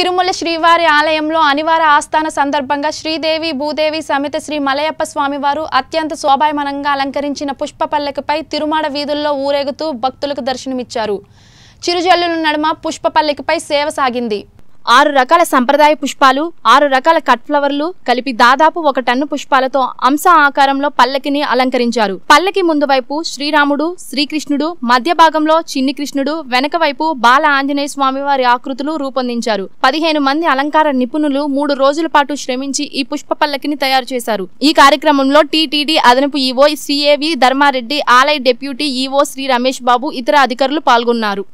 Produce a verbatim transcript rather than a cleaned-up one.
తిరుమల శ్రీవారి ఆలయంలో అనివార ఆస్థాన సందర్భంగా శ్రీదేవి భూదేవి సమేత శ్రీ మలయప్పస్వామివారు అత్యంత శోభాయమానంగా అలంకరించిన పుష్ప పల్లకిపై తిరుమాడ వీధుల్లో ఊరేగుతూ భక్తులకు దర్శనమిచ్చారు. చిరుజల్లుల నడుమ పుష్ప పల్లకిపై సేవ సాగింది. ఆరు రకాల సంప్రదాయ పుష్పాలు, ఆరు రకాల కట్ ఫ్లవర్లు కలిపి దాదాపు ఒక టన్ను పుష్పాలతో అంశ ఆకారంలో పల్లకిని అలంకరించారు. పల్లకి ముందు వైపు శ్రీరాముడు, శ్రీకృష్ణుడు, మధ్య భాగంలో చిన్ని కృష్ణుడు, వెనక వైపు బాల ఆంజనేయ స్వామివారి ఆకృతులు రూపొందించారు. పదిహేను మంది అలంకార నిపుణులు మూడు రోజుల పాటు శ్రమించి ఈ పుష్ప పల్లకిని తయారు చేశారు. ఈ కార్యక్రమంలో టీటీడీ అదనపు ఈవో శ్రీఏవి ధర్మారెడ్డి, ఆలయ డెప్యూటీ ఈవో శ్రీ రమేష్ బాబు, ఇతర అధికారులు పాల్గొన్నారు.